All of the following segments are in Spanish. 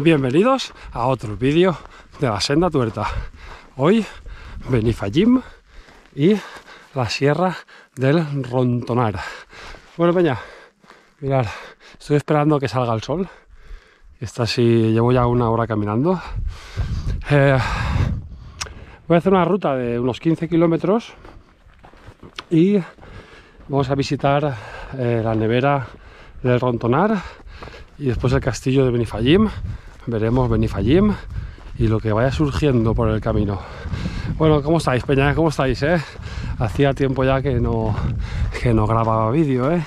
Bienvenidos a otro vídeo de la senda tuerta. Hoy Benifallim y la sierra del Rontonar. Bueno, peña, mirad, estoy esperando a que salga el sol. Está así, llevo ya una hora caminando. Voy a hacer una ruta de unos 15 kilómetros y vamos a visitar la nevera del Rontonar y después el castillo de Benifallim. Veremos Benifallim y lo que vaya surgiendo por el camino. Bueno, ¿cómo estáis, peña? ¿Cómo estáis, eh? Hacía tiempo ya que no grababa vídeo, ¿eh?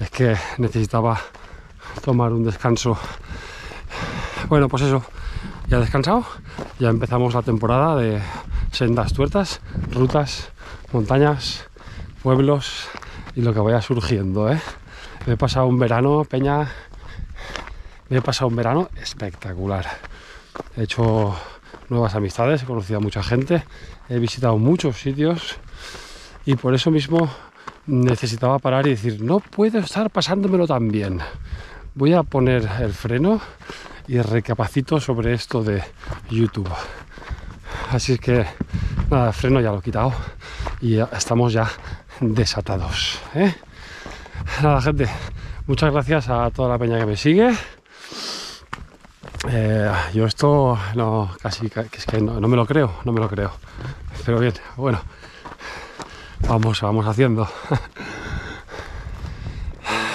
Es que necesitaba tomar un descanso. Bueno, pues eso, ya he descansado, ya empezamos la temporada de sendas tuertas, rutas, montañas, pueblos y lo que vaya surgiendo, ¿eh? Me he pasado un verano, peña, me he pasado un verano espectacular. He hecho nuevas amistades, he conocido a mucha gente, he visitado muchos sitios y por eso mismo necesitaba parar y decir, no puedo estar pasándomelo tan bien. Voy a poner el freno y recapacito sobre esto de YouTube. Así es que, nada, el freno ya lo he quitado y estamos ya desatados, ¿eh? Nada, gente, muchas gracias a toda la peña que me sigue. Yo esto no, casi es que no me lo creo, pero bien, bueno, vamos haciendo.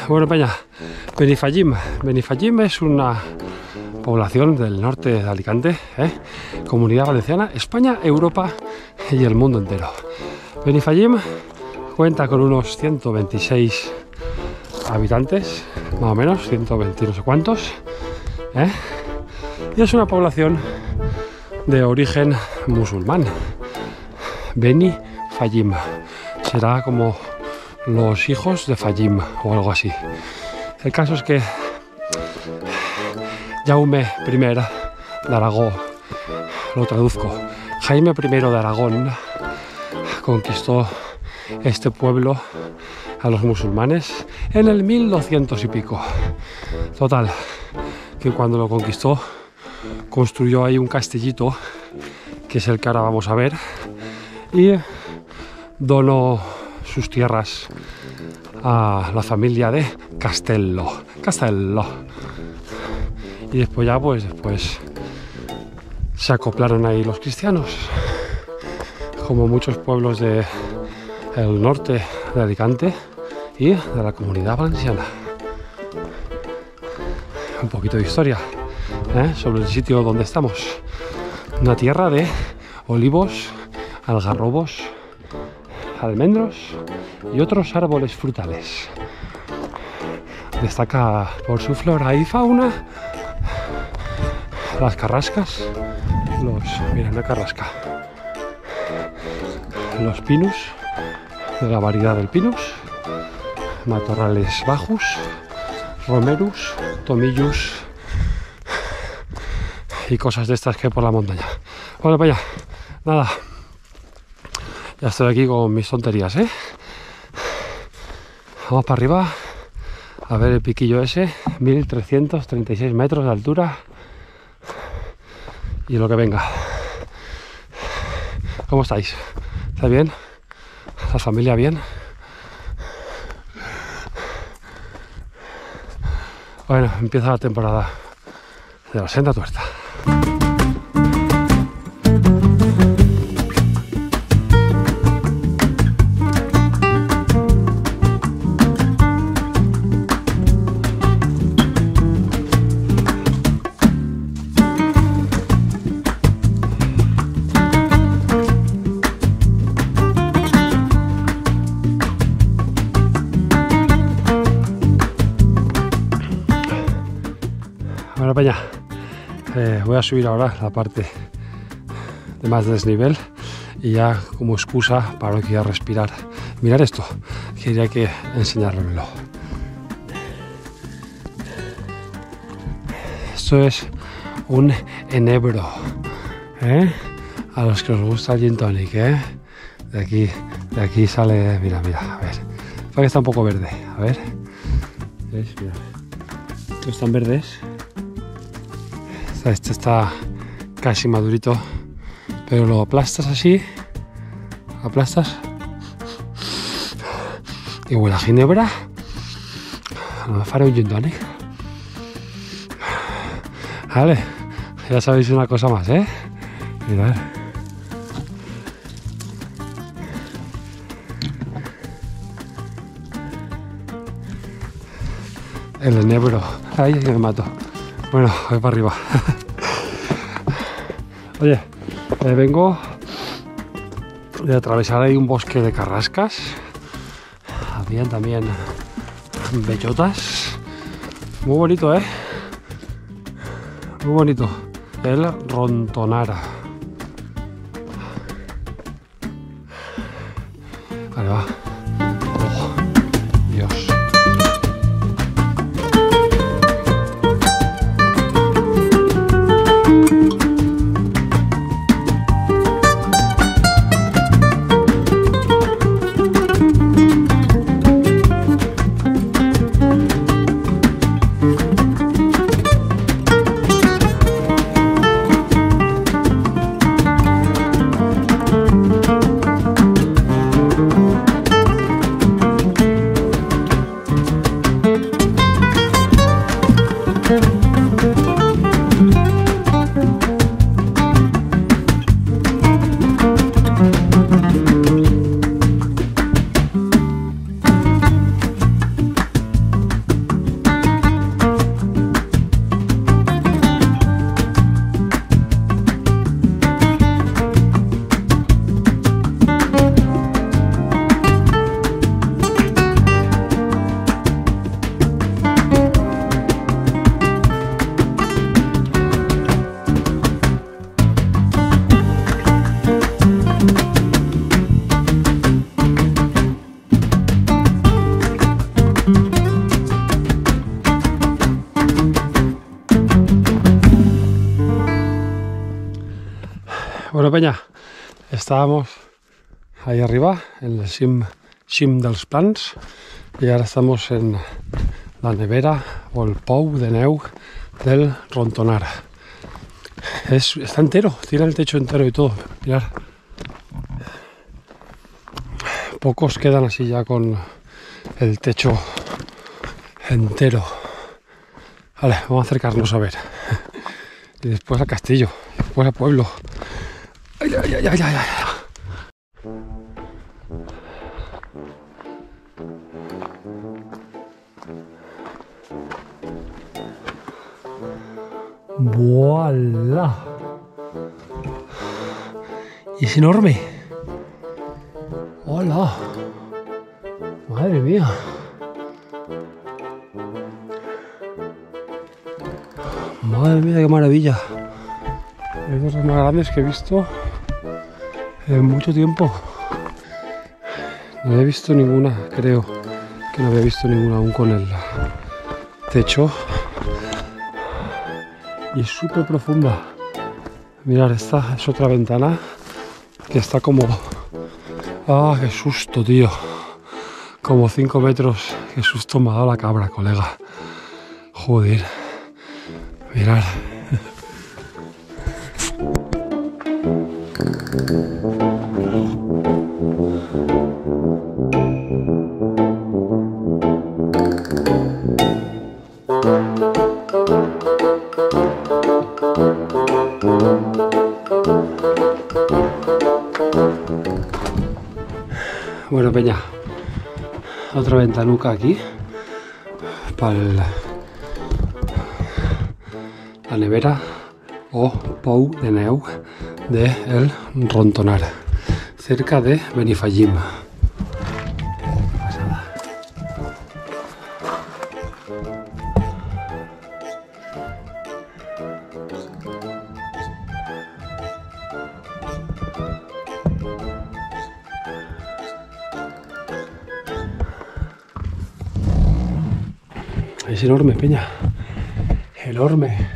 Bueno, peña, Benifallim es una población del norte de Alicante, ¿eh? Comunidad Valenciana, España, Europa y el mundo entero. Benifallim cuenta con unos 126 habitantes, más o menos, 120 no sé cuántos, ¿eh? Y es una población de origen musulmán. Benifallim será como los hijos de Fallim o algo así. El caso es que Jaume I de Aragón, lo traduzco, Jaime I de Aragón conquistó este pueblo a los musulmanes en el 1200 y pico. Total, que cuando lo conquistó construyó ahí un castellito, que es el que ahora vamos a ver, y donó sus tierras a la familia de Castello. Y después ya, pues después se acoplaron ahí los cristianos, como muchos pueblos de el norte de Alicante y de la Comunidad Valenciana. Un poquito de historia, ¿eh? Sobre el sitio donde estamos. Una tierra de olivos, algarrobos, almendros y otros árboles frutales. Destaca por su flora y fauna las carrascas, mira, una carrasca, los pinus, de la variedad del pinus, matorrales bajos, romerus, tomillus y cosas de estas que hay por la montaña. Bueno, para allá, nada, ya estoy aquí con mis tonterías, ¿eh? Vamos para arriba a ver el piquillo ese, 1336 metros de altura y lo que venga. ¿Cómo estáis? ¿Estáis bien? ¿La familia bien? Bueno, empieza la temporada de la senda tuerta. Peña, voy a subir ahora la parte de más desnivel y ya como excusa para no querer respirar. Mirad esto, quería que enseñármelo. Esto es un enebro, ¿eh? A los que os gusta el gin tonic, ¿eh? De aquí sale, mira, a ver, para que está un poco verde, a ver, ¿ves? Mira, están verdes. Este está casi madurito, pero lo aplastas así, aplastas y huele a ginebra. No me faré un gin tonic. Vale, ya sabéis una cosa más, ¿eh? Mirad. El enebro. Ahí me mato. Bueno, voy para arriba. Oye, vengo de atravesar ahí un bosque de carrascas. Habían también bellotas. Muy bonito, ¿eh? Muy bonito. El Rontonar. Vale, va. Oh, Dios. Bueno, peña, estábamos ahí arriba en el cim dels Plans y ahora estamos en la nevera o el pou de neu del Rontonar. Está entero, tiene el techo entero y todo. Mirad, pocos quedan así ya con el techo entero. Vale, vamos a acercarnos a ver. Y después al castillo, después al pueblo. Ay, ay, ay, ay, ay, ay. ¡Voilá! Y es enorme. ¡Hola! ¡Madre mía! ¡Madre mía, qué maravilla! Es de los más grandes que he visto en mucho tiempo. No he visto ninguna, creo que no había visto ninguna aún con el techo. Y es súper profunda. Mirad, esta es otra ventana que está como... ¡Ah, qué susto, tío! Como 5 metros. ¡Qué susto me ha dado la cabra, colega! Joder. Mirad. Bueno, peña, otra ventanuca aquí para la nevera o pou de neu de el Rontonar, cerca de Benifallim. Es enorme, peña, enorme.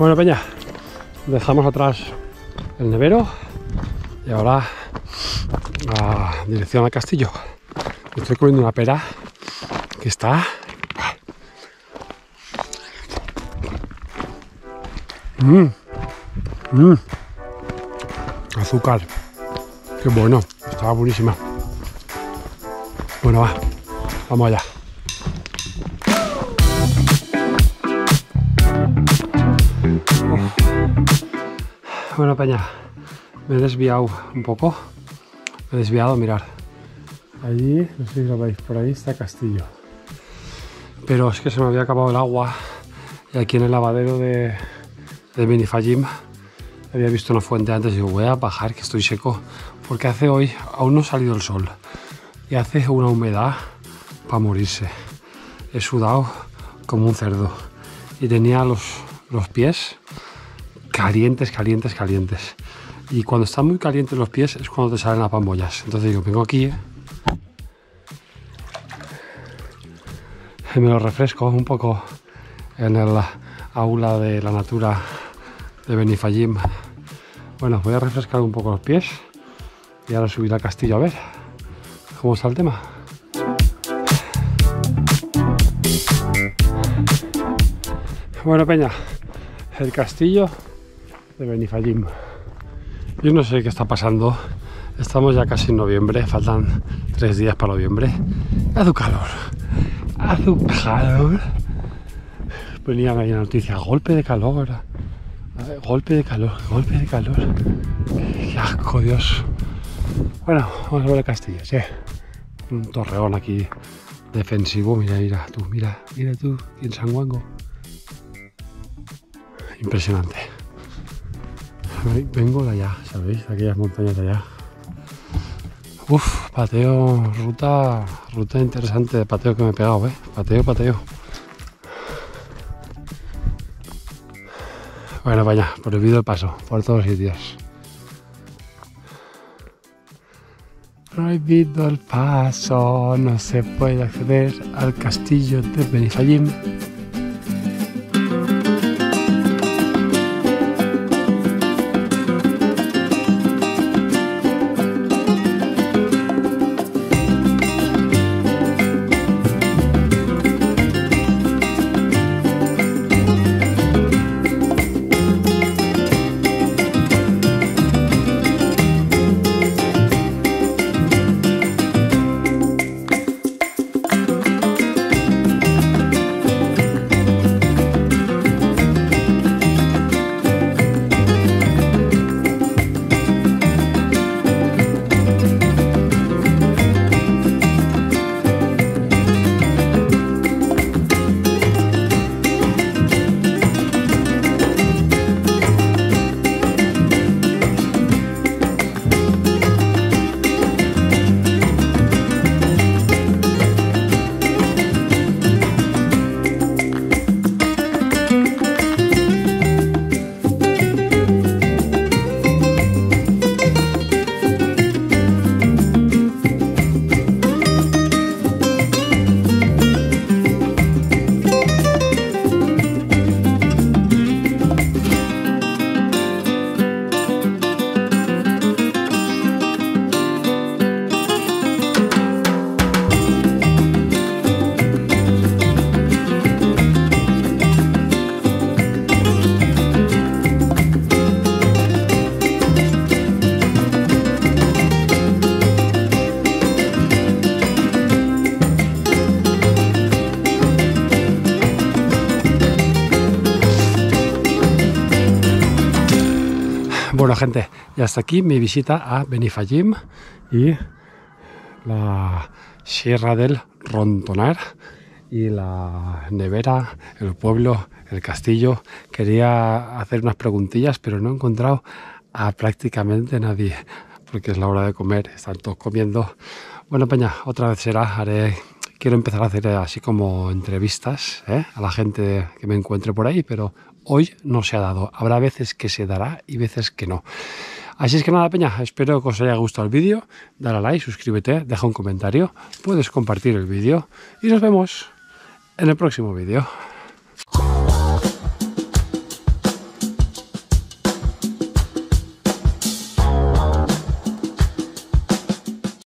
Bueno, peña, dejamos atrás el nevero y ahora a dirección al castillo. Estoy comiendo una pera que está... Azúcar. Qué bueno, estaba buenísima. Bueno, va, vamos allá. Bueno, peña, me he desviado un poco. Me he desviado, mirad. Allí, no sé si lo veis, por ahí está Castillo. Pero es que se me había acabado el agua y aquí en el lavadero de Benifallim había visto una fuente antes y digo, voy a bajar que estoy seco. Porque hace hoy, aún no ha salido el sol y hace una humedad para morirse. He sudado como un cerdo y tenía los pies calientes, calientes, calientes. Y cuando están muy calientes los pies es cuando te salen las bambollas. Entonces digo, vengo aquí y me lo refresco un poco en el aula de la natura de Benifallim. Bueno, voy a refrescar un poco los pies y ahora subir al castillo a ver cómo está el tema. Bueno, peña, el castillo de Benifallim. Yo no sé qué está pasando. Estamos ya casi en noviembre, faltan 3 días para noviembre. Hace calor, hace calor. Venían ahí la noticia, golpe de calor, golpe de calor, golpe de calor. Qué asco, Dios. Bueno, vamos a ver el castillo, sí. Un torreón aquí defensivo, mira, mira tú, mira, mira tú, y en San Juango. Impresionante. Vengo de allá, ¿sabéis? De aquellas montañas de allá. Uf, pateo, ruta interesante de pateo que me he pegado, ¿eh? Pateo, pateo. Bueno, vaya, prohibido el paso, por todos los sitios. Prohibido el paso, no se puede acceder al castillo de Benifallim. Bueno, gente, y hasta aquí mi visita a Benifallim y la sierra del Rontonar y la nevera, el pueblo, el castillo. Quería hacer unas preguntillas, pero no he encontrado a prácticamente nadie, porque es la hora de comer, están todos comiendo. Bueno, peña, otra vez será, quiero empezar a hacer así como entrevistas, ¿eh?, a la gente que me encuentre por ahí, pero... hoy no se ha dado, habrá veces que se dará y veces que no. Así es que nada, peña, espero que os haya gustado el vídeo, dale a like, suscríbete, deja un comentario, puedes compartir el vídeo y nos vemos en el próximo vídeo.